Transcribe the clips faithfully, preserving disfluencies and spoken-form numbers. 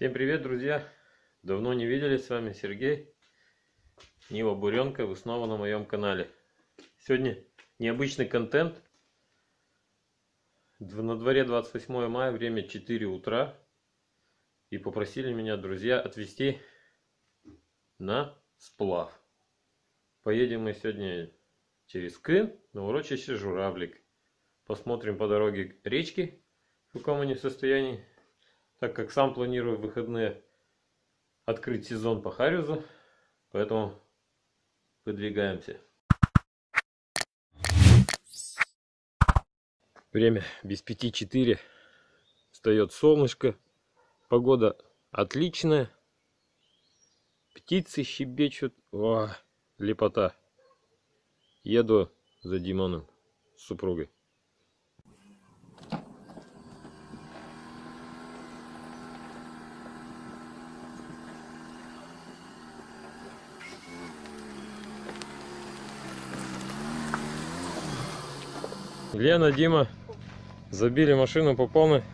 Всем привет, друзья! Давно не виделись, с вами Сергей, Нива Буренка, вы снова на моем канале. Сегодня необычный контент. На дворе двадцать восьмое мая, время четыре утра. И попросили меня друзья отвезти на сплав. Поедем мы сегодня через Кын на урочище Журавлик. Посмотрим по дороге речки, в каком они состоянии. Так как сам планирую в выходные открыть сезон по Харюзу, поэтому выдвигаемся. Время без пяти четыре. Встает солнышко. Погода отличная. Птицы щебечут. О, лепота. Еду за Димоном с супругой. Лена, Дима, забили машину по полной.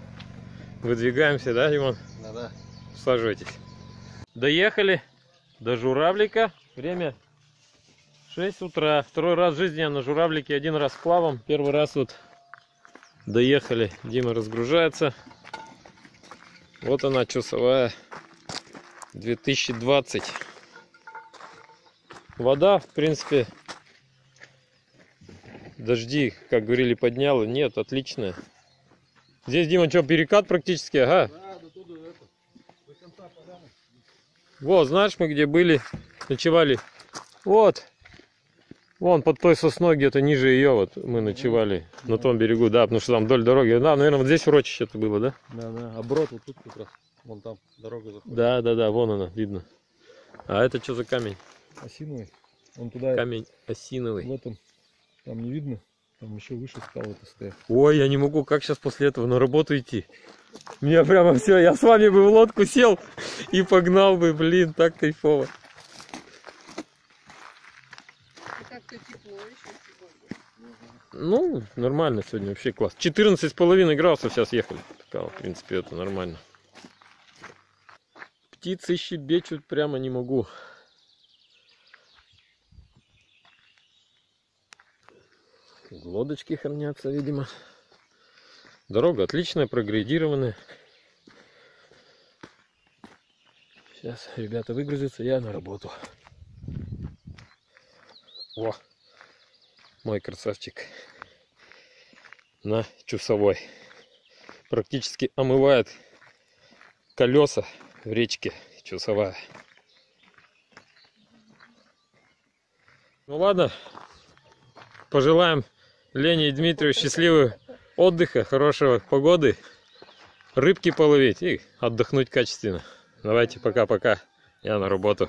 Выдвигаемся, да, Димон? Да, да. Усаживайтесь. Доехали до Журавлика. Время шесть утра. Второй раз в жизни я на Журавлике. Один раз плавом. Первый раз вот доехали. Дима разгружается. Вот она, Чусовая две тысячи двадцать. Вода, в принципе... Дожди, как говорили, подняло. Нет, отлично. Здесь, Дима, что, перекат практически? Ага. Да, до туда, это, до конца поляны. Вот, знаешь, мы где были, ночевали. Вот. Вон, под той сосной, где-то ниже ее, вот мы ночевали. Да. На том берегу, да, потому что там вдоль дороги. Да, наверное, вот здесь урочище-то было, да? Да, да. Оброт вот тут как раз. Вон там дорога заходит. Да, да, да, вон она, видно. А это что за камень? Осиновый. Вон туда. Камень осиновый. Вот он. Там не видно, там еще выше стало это стоять. Ой, я не могу, как сейчас после этого на работу идти? Меня прямо все, я с вами бы в лодку сел и погнал бы, блин, так кайфово. Как-то тепло еще сегодня. Ну, нормально сегодня, вообще класс. четырнадцать с половиной градусов сейчас ехали. В принципе, это нормально. Птицы щебечут, прямо не могу. Лодочки хранятся, видимо. Дорога отличная, прогрейдированная. Сейчас ребята выгрузятся, я на работу. О, мой красавчик на Чусовой. Практически омывает колеса в речке Чусовая. Ну ладно, пожелаем Лене и Дмитрию счастливого отдыха, хорошего погоды, рыбки половить и отдохнуть качественно. Давайте, пока-пока, я на работу.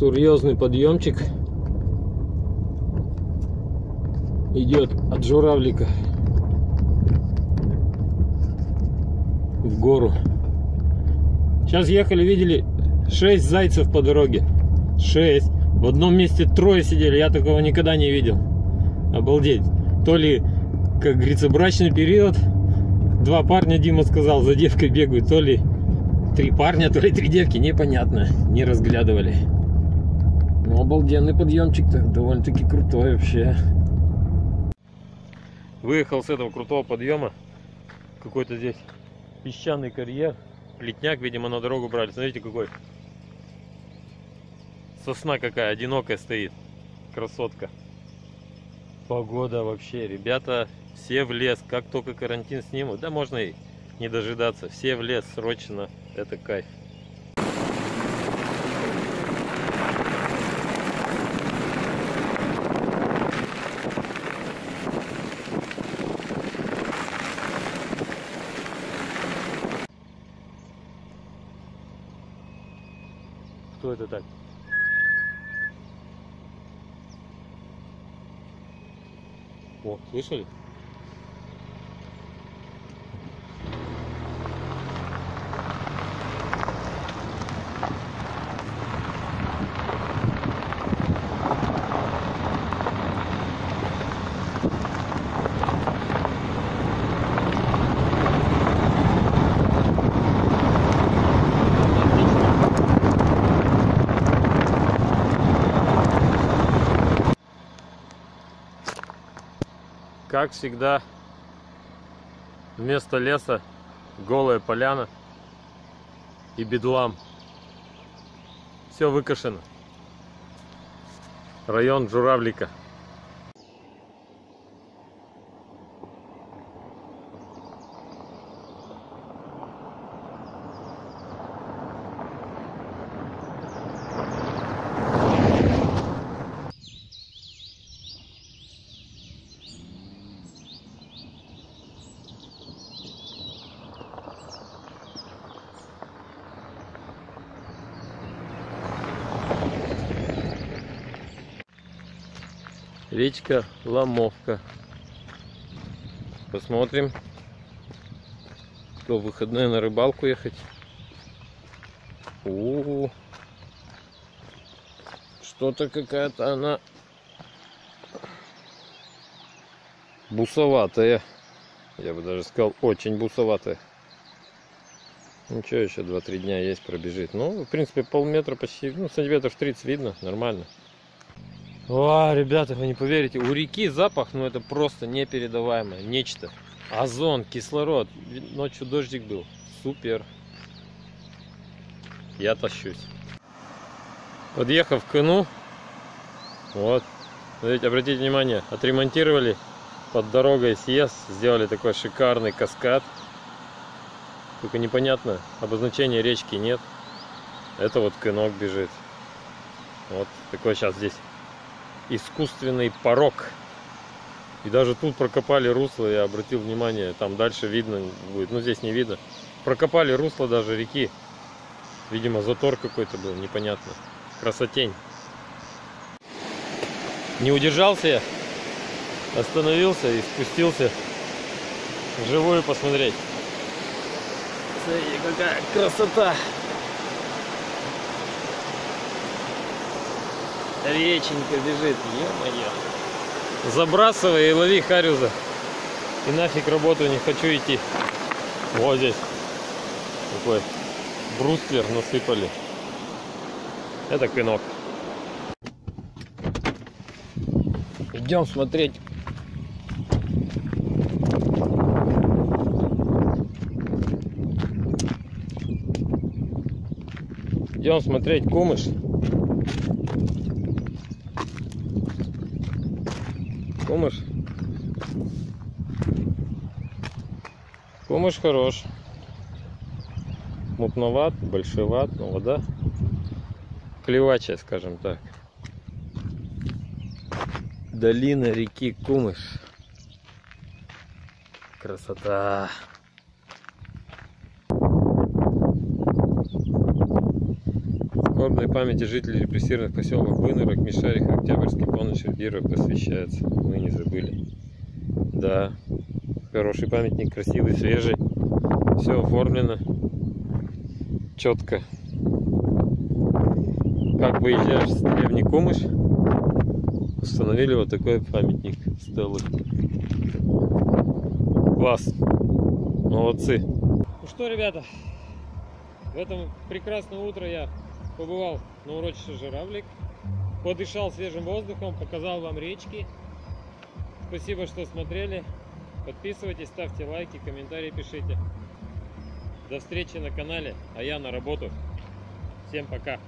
Серьезный подъемчик идет от Журавлика в гору. Сейчас ехали, видели шесть зайцев по дороге. шесть. В одном месте трое сидели, я такого никогда не видел. Обалдеть. То ли, как говорится, брачный период. Два парня, Дима сказал, за девкой бегают. То ли три парня, то ли три девки. Непонятно. Не разглядывали. Ну, обалденный подъемчик-то. Довольно-таки крутой вообще. Выехал с этого крутого подъема. Какой-то здесь песчаный карьер. Плетняк, видимо, на дорогу брали. Смотрите, какой. Сосна какая одинокая стоит. Красотка. Погода вообще, ребята, все в лес, как только карантин снимут, да можно и не дожидаться, все в лес срочно, это кайф. Кто это так? О, слышали? Как всегда, вместо леса голая поляна и бедлам. Все выкашено. Район Журавлика. Речка Ломовка. Посмотрим, кто в выходные на рыбалку ехать. О, что-то какая-то она бусоватая. Я бы даже сказал, очень бусоватая. Ничего, еще два-три дня есть, пробежит. Ну, в принципе, полметра почти, ну, сантиметров тридцать видно, нормально. О, ребята, вы не поверите, у реки запах, ну это просто непередаваемое, нечто. Озон, кислород, ночью дождик был, супер. Я тащусь. Подъехав к Кыну, вот, смотрите, обратите внимание, отремонтировали под дорогой съезд, сделали такой шикарный каскад. Только непонятно, обозначения речки нет. Это вот Кынок бежит. Вот такой сейчас здесь искусственный порог. И даже тут прокопали русло, я обратил внимание, там дальше видно будет, но здесь не видно. Прокопали русло даже реки. Видимо, затор какой-то был, непонятно. Красотень. Не удержался я, остановился и спустился вживую посмотреть. Смотрите, какая красота! Реченька бежит, е-мое. Забрасывай и лови харюза. И нафиг работу не хочу идти. Вот здесь такой бруствер насыпали. Это Кынок. Идем смотреть. Идем смотреть Кумыш. Кумыш. Кумыш хорош. Мутноват, большеват, но вода клевачая, скажем так. Долина реки Кумыш. Красота. Скорбной памяти жителей репрессированных поселков Вынырок, Мишарих, Октябрьский Полночный, Бирюк посвящается. Мы не забыли. Да, хороший памятник, красивый, свежий. Все оформлено четко. Как выезжаешь с деревни Кумыш, установили вот такой памятник стелы. Класс, молодцы. Ну что, ребята, в этом прекрасное утро я побывал на урочище Журавлик, подышал свежим воздухом, показал вам речки. Спасибо, что смотрели. Подписывайтесь, ставьте лайки, комментарии пишите. До встречи на канале, а я на работу. Всем пока!